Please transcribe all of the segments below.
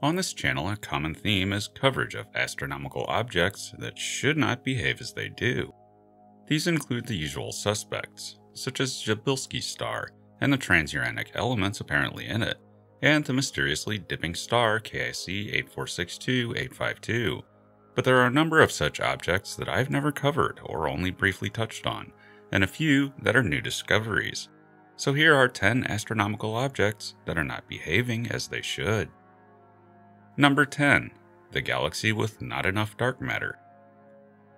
On this channel, a common theme is coverage of astronomical objects that should not behave as they do. These include the usual suspects, such as Jabilsky's star and the transuranic elements apparently in it, and the mysteriously dipping star KIC 8462852, but there are a number of such objects that I've never covered or only briefly touched on, and a few that are new discoveries. So here are 10 astronomical objects that are not behaving as they should. Number 10. The galaxy with not enough dark matter.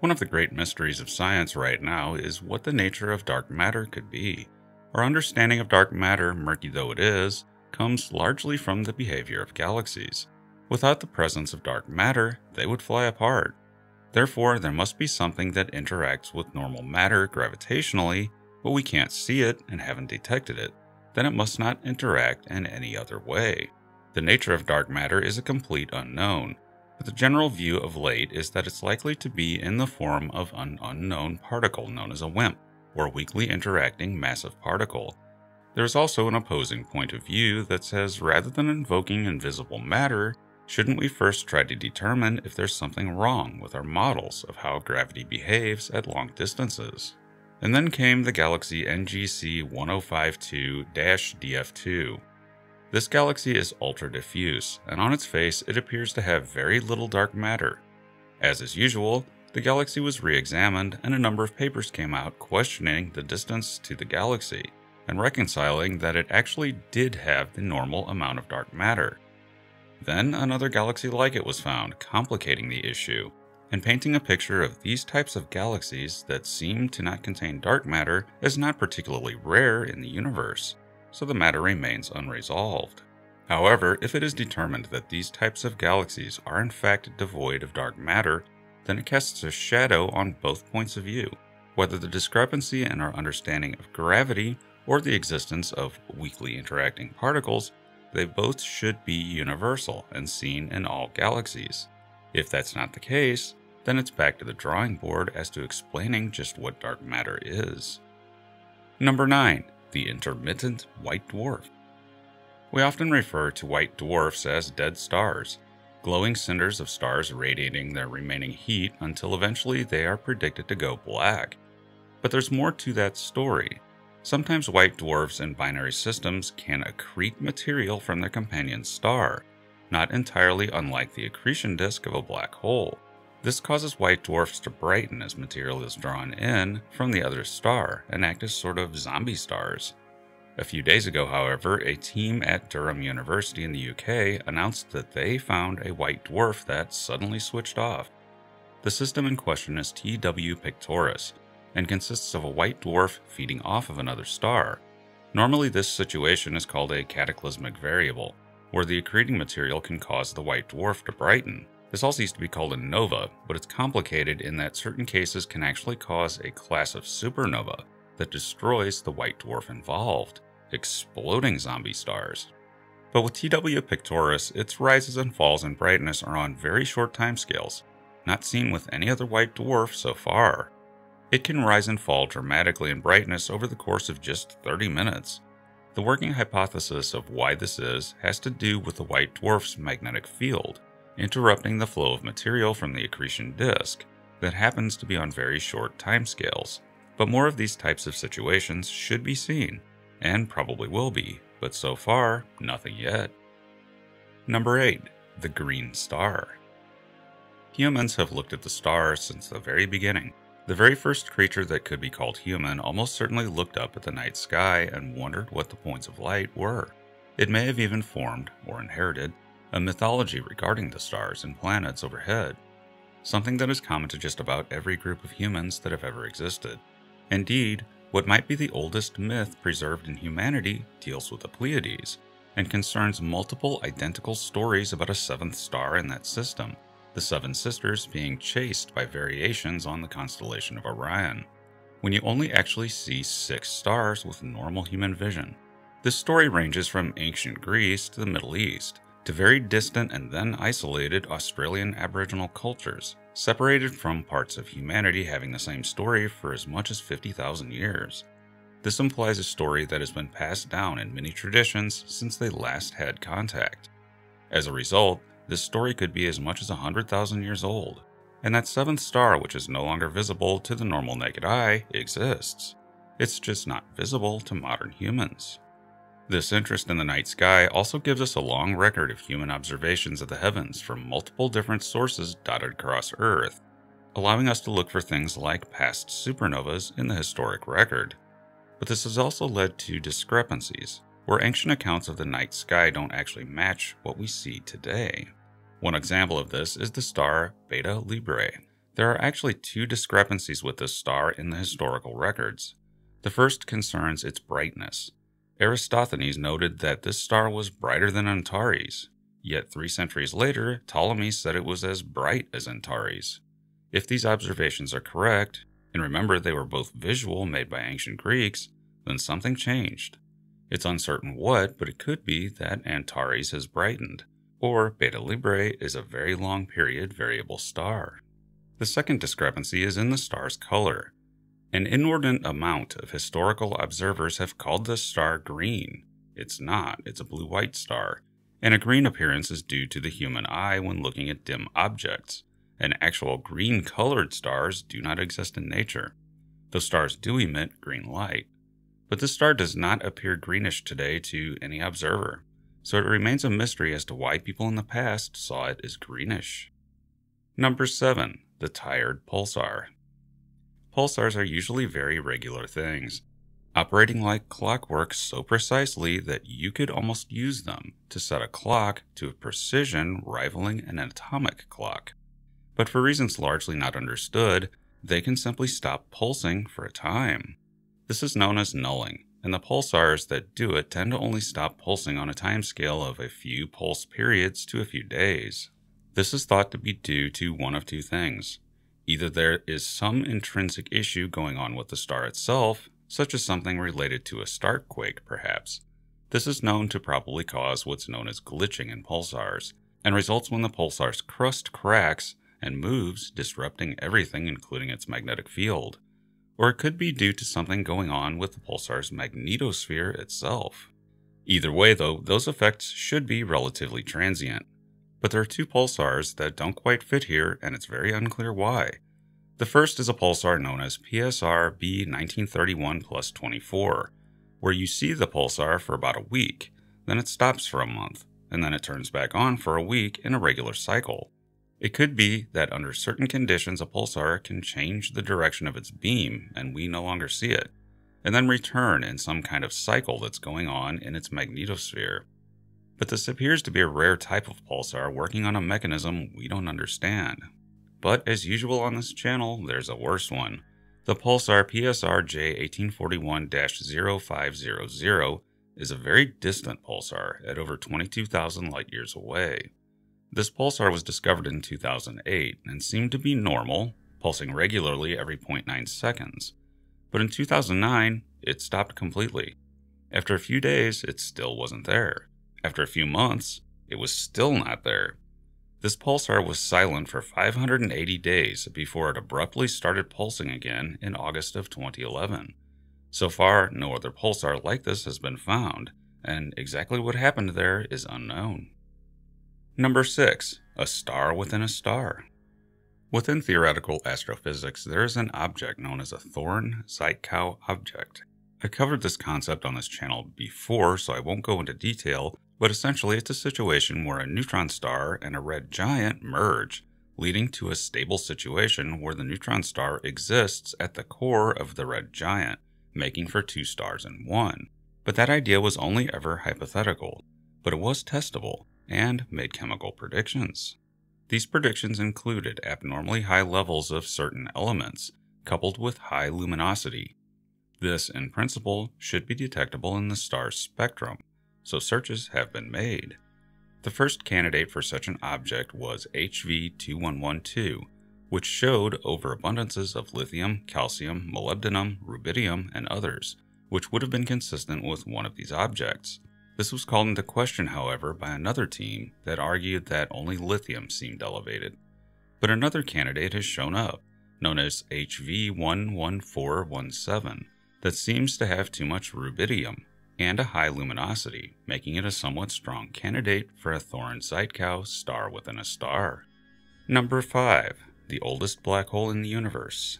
One of the great mysteries of science right now is what the nature of dark matter could be. Our understanding of dark matter, murky though it is, comes largely from the behavior of galaxies. Without the presence of dark matter, they would fly apart. Therefore, there must be something that interacts with normal matter gravitationally, but we can't see it and haven't detected it. Then it must not interact in any other way. The nature of dark matter is a complete unknown, but the general view of late is that it's likely to be in the form of an unknown particle known as a WIMP, or weakly interacting massive particle. There's also an opposing point of view that says rather than invoking invisible matter, shouldn't we first try to determine if there's something wrong with our models of how gravity behaves at long distances? And then came the galaxy NGC1052-DF2. This galaxy is ultra-diffuse, and on its face it appears to have very little dark matter. As is usual, the galaxy was re-examined and a number of papers came out questioning the distance to the galaxy, and reconciling that it actually did have the normal amount of dark matter. Then another galaxy like it was found, complicating the issue, and painting a picture of these types of galaxies that seem to not contain dark matter as not particularly rare in the universe, so the matter remains unresolved. However, if it is determined that these types of galaxies are in fact devoid of dark matter, then it casts a shadow on both points of view, whether the discrepancy in our understanding of gravity or the existence of weakly interacting particles, they both should be universal and seen in all galaxies. If that's not the case, then it's back to the drawing board as to explaining just what dark matter is. Number 9. The intermittent white dwarf. We often refer to white dwarfs as dead stars, glowing cinders of stars radiating their remaining heat until eventually they are predicted to go black. But there's more to that story. Sometimes white dwarfs in binary systems can accrete material from their companion star, not entirely unlike the accretion disk of a black hole. This causes white dwarfs to brighten as material is drawn in from the other star and act as sort of zombie stars. A few days ago, however, a team at Durham University in the UK announced that they found a white dwarf that suddenly switched off. The system in question is TW Pictoris, and consists of a white dwarf feeding off of another star. Normally this situation is called a cataclysmic variable, where the accreting material can cause the white dwarf to brighten. This also used to be called a nova, but it's complicated in that certain cases can actually cause a class of supernova that destroys the white dwarf involved, exploding zombie stars. But with TW Pictoris, its rises and falls in brightness are on very short timescales, not seen with any other white dwarf so far. It can rise and fall dramatically in brightness over the course of just 30 minutes. The working hypothesis of why this is has to do with the white dwarf's magnetic field, interrupting the flow of material from the accretion disk that happens to be on very short timescales. But more of these types of situations should be seen, and probably will be, but so far, nothing yet. Number 8. The green star. Humans have looked at the stars since the very beginning. The very first creature that could be called human almost certainly looked up at the night sky and wondered what the points of light were. It may have even formed, or inherited, a mythology regarding the stars and planets overhead, something that is common to just about every group of humans that have ever existed. Indeed, what might be the oldest myth preserved in humanity deals with the Pleiades, and concerns multiple identical stories about a seventh star in that system, the seven sisters being chased by variations on the constellation of Orion, when you only actually see 6 stars with normal human vision. This story ranges from ancient Greece to the Middle East, to very distant and then isolated Australian Aboriginal cultures, separated from parts of humanity having the same story for as much as 50,000 years. This implies a story that has been passed down in many traditions since they last had contact. As a result, this story could be as much as 100,000 years old, and that seventh star, which is no longer visible to the normal naked eye, exists. It's just not visible to modern humans. This interest in the night sky also gives us a long record of human observations of the heavens from multiple different sources dotted across Earth, allowing us to look for things like past supernovas in the historic record. But this has also led to discrepancies, where ancient accounts of the night sky don't actually match what we see today. One example of this is the star Beta Librae. There are actually two discrepancies with this star in the historical records. The first concerns its brightness. Eratosthenes noted that this star was brighter than Antares, yet 3 centuries later, Ptolemy said it was as bright as Antares. If these observations are correct, and remember they were both visual made by ancient Greeks, then something changed. It's uncertain what, but it could be that Antares has brightened, or Beta Librae is a very long period variable star. The second discrepancy is in the star's color. An inordinate amount of historical observers have called this star green. It's not, it's a blue-white star, and a green appearance is due to the human eye when looking at dim objects. And actual green-colored stars do not exist in nature, though stars do emit green light. But this star does not appear greenish today to any observer, so it remains a mystery as to why people in the past saw it as greenish. Number 7. The tired pulsar. Pulsars are usually very regular things, operating like clockwork so precisely that you could almost use them to set a clock to a precision rivaling an atomic clock. But for reasons largely not understood, they can simply stop pulsing for a time. This is known as nulling, and the pulsars that do it tend to only stop pulsing on a timescale of a few pulse periods to a few days. This is thought to be due to one of two things. Either there is some intrinsic issue going on with the star itself, such as something related to a starquake perhaps. This is known to probably cause what's known as glitching in pulsars, and results when the pulsar's crust cracks and moves, disrupting everything including its magnetic field. Or it could be due to something going on with the pulsar's magnetosphere itself. Either way though, those effects should be relatively transient. But there are two pulsars that don't quite fit here, and it's very unclear why. The first is a pulsar known as PSR B1931 plus 24, where you see the pulsar for about a week, then it stops for a month, and then it turns back on for a week in a regular cycle. It could be that under certain conditions a pulsar can change the direction of its beam and we no longer see it, and then return in some kind of cycle that's going on in its magnetosphere. But this appears to be a rare type of pulsar working on a mechanism we don't understand. But as usual on this channel, there's a worse one. The pulsar PSR J1841-0500 is a very distant pulsar at over 22,000 light years away. This pulsar was discovered in 2008 and seemed to be normal, pulsing regularly every 0.9 seconds. But in 2009, it stopped completely. After a few days, it still wasn't there. After a few months, it was still not there. This pulsar was silent for 580 days before it abruptly started pulsing again in August of 2011. So far, no other pulsar like this has been found, and exactly what happened there is unknown. Number 6. A star within a star. Within theoretical astrophysics, there is an object known as a Thorne-Zytkow object. I covered this concept on this channel before, so I won't go into detail, but essentially it's a situation where a neutron star and a red giant merge, leading to a stable situation where the neutron star exists at the core of the red giant, making for two stars in one. But that idea was only ever hypothetical, but it was testable, and made chemical predictions. These predictions included abnormally high levels of certain elements, coupled with high luminosity. This, in principle, should be detectable in the star's spectrum, so searches have been made. The first candidate for such an object was HV2112, which showed overabundances of lithium, calcium, molybdenum, rubidium, and others, which would have been consistent with one of these objects. This was called into question, however, by another team that argued that only lithium seemed elevated. But another candidate has shown up, known as HV11417, that seems to have too much rubidium, and a high luminosity, making it a somewhat strong candidate for a Thorne-Zytkow star within a star. Number 5. The oldest black hole in the universe.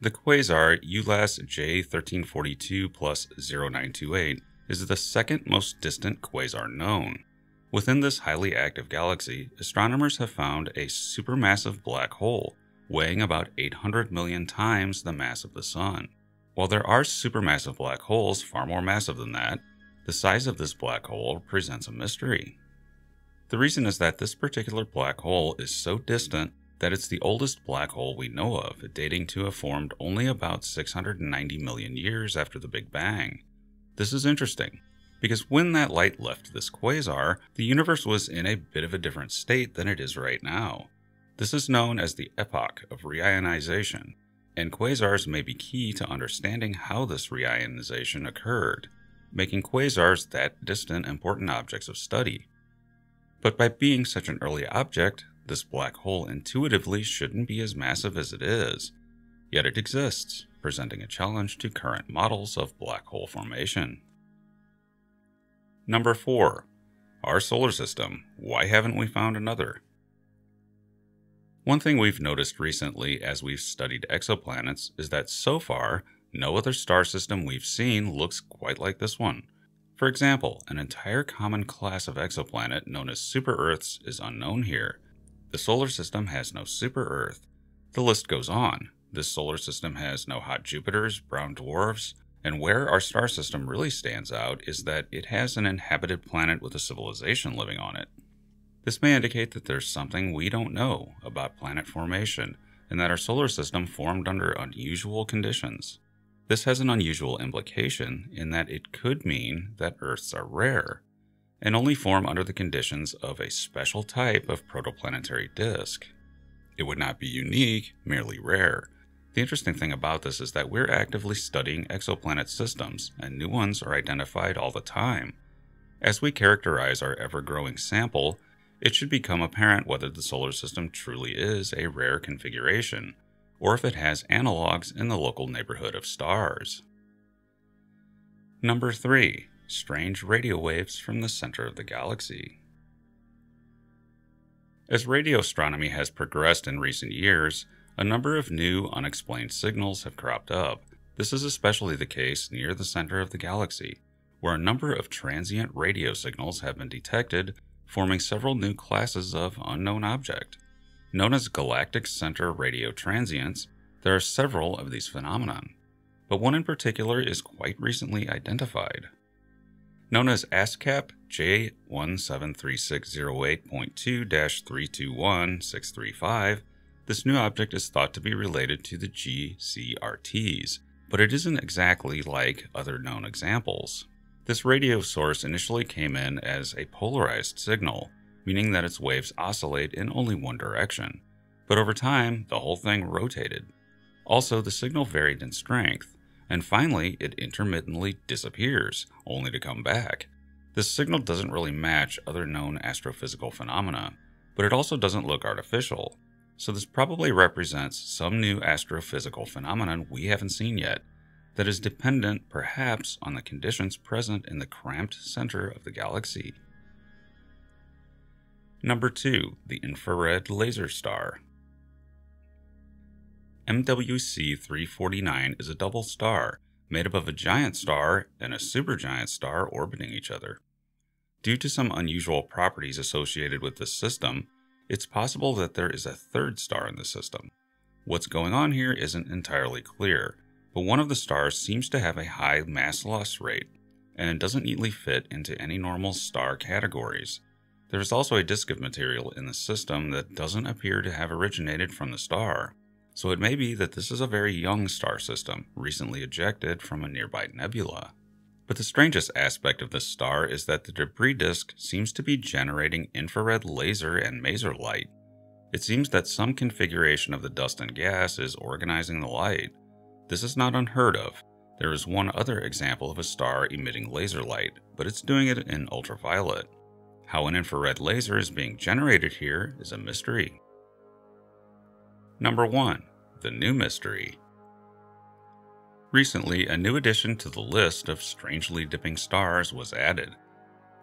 The quasar ULAS J1342+0928 is the second most distant quasar known. Within this highly active galaxy, astronomers have found a supermassive black hole, weighing about 800 million times the mass of the Sun. While there are supermassive black holes far more massive than that, the size of this black hole presents a mystery. The reason is that this particular black hole is so distant that it's the oldest black hole we know of, dating to have formed only about 690 million years after the Big Bang. This is interesting, because when that light left this quasar, the universe was in a bit of a different state than it is right now. This is known as the epoch of reionization, and quasars may be key to understanding how this reionization occurred, making quasars that distant important objects of study. But by being such an early object, this black hole intuitively shouldn't be as massive as it is, yet it exists, presenting a challenge to current models of black hole formation. Number 4. Our solar system. Why haven't we found another? One thing we've noticed recently as we've studied exoplanets is that so far, no other star system we've seen looks quite like this one. For example, an entire common class of exoplanet known as super-Earths is unknown here. The solar system has no super-Earth. The list goes on. This solar system has no hot Jupiters, brown dwarfs, and where our star system really stands out is that it has an inhabited planet with a civilization living on it. This may indicate that there's something we don't know about planet formation, and that our solar system formed under unusual conditions. This has an unusual implication in that it could mean that Earths are rare, and only form under the conditions of a special type of protoplanetary disk. It would not be unique, merely rare. The interesting thing about this is that we're actively studying exoplanet systems, and new ones are identified all the time. As we characterize our ever-growing sample, it should become apparent whether the solar system truly is a rare configuration, or if it has analogs in the local neighborhood of stars. Number 3. Strange radio waves from the center of the galaxy. As radio astronomy has progressed in recent years, a number of new, unexplained signals have cropped up. This is especially the case near the center of the galaxy, where a number of transient radio signals have been detected, forming several new classes of unknown object. Known as galactic center radio transients, there are several of these phenomena, but one in particular is quite recently identified. Known as ASCAP J173608.2-321635, this new object is thought to be related to the GCRTs, but it isn't exactly like other known examples. This radio source initially came in as a polarized signal, meaning that its waves oscillate in only one direction, but over time, the whole thing rotated. Also, the signal varied in strength, and finally, it intermittently disappears, only to come back. This signal doesn't really match other known astrophysical phenomena, but it also doesn't look artificial. So this probably represents some new astrophysical phenomenon we haven't seen yet, that is dependent, perhaps, on the conditions present in the cramped center of the galaxy. Number 2. The infrared laser star. MWC 349 is a double star, made up of a giant star and a supergiant star orbiting each other. Due to some unusual properties associated with this system, it's possible that there is a third star in the system. What's going on here isn't entirely clear, but one of the stars seems to have a high mass loss rate, and it doesn't neatly fit into any normal star categories. There is also a disk of material in the system that doesn't appear to have originated from the star, so it may be that this is a very young star system, recently ejected from a nearby nebula. But the strangest aspect of this star is that the debris disk seems to be generating infrared laser and maser light. It seems that some configuration of the dust and gas is organizing the light. This is not unheard of. There is one other example of a star emitting laser light, but it's doing it in ultraviolet. How an infrared laser is being generated here is a mystery. Number 1. The new mystery. Recently, a new addition to the list of strangely dipping stars was added.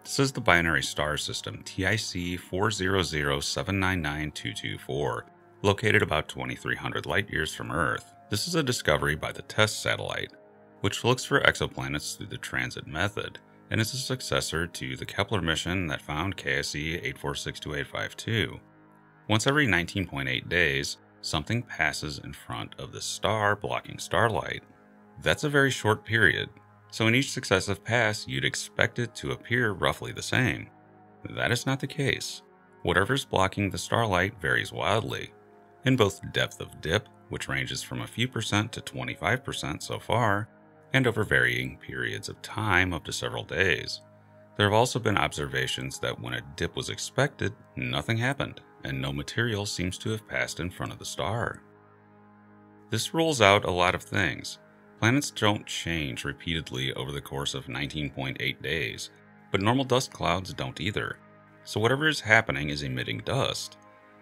This is the binary star system TIC 400799224, located about 2,300 light-years from Earth. This is a discovery by the TESS satellite, which looks for exoplanets through the transit method, and is a successor to the Kepler mission that found KIC 8462852. Once every 19.8 days, something passes in front of the star blocking starlight. That's a very short period, so in each successive pass you'd expect it to appear roughly the same. That is not the case. Whatever's blocking the starlight varies wildly, in both depth of dip, which ranges from a few percent to 25% so far, and over varying periods of time up to several days. There have also been observations that when a dip was expected, nothing happened, and no material seems to have passed in front of the star. This rules out a lot of things. Planets don't change repeatedly over the course of 19.8 days, but normal dust clouds don't either, so whatever is happening is emitting dust.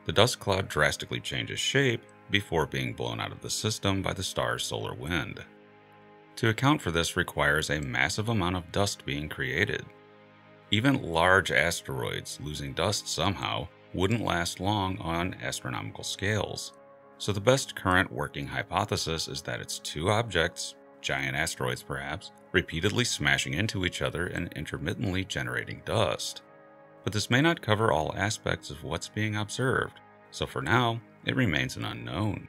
The dust cloud drastically changes shape before being blown out of the system by the star's solar wind. To account for this requires a massive amount of dust being created. Even large asteroids losing dust somehow wouldn't last long on astronomical scales, so the best current working hypothesis is that it's two objects, giant asteroids perhaps, repeatedly smashing into each other and intermittently generating dust. But this may not cover all aspects of what's being observed, so for now, it remains an unknown.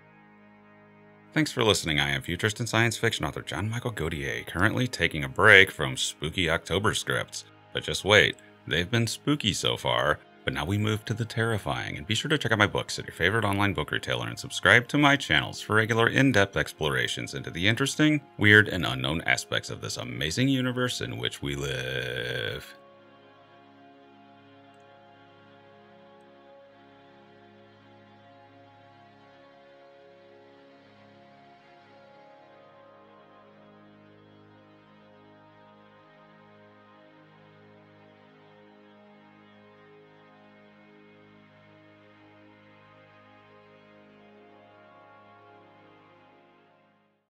Thanks for listening. I am futurist and science fiction author John Michael Godier, currently taking a break from spooky October scripts. But just wait, they've been spooky so far, but now we move to the terrifying. And be sure to check out my books at your favorite online book retailer and subscribe to my channels for regular in-depth explorations into the interesting, weird, and unknown aspects of this amazing universe in which we live.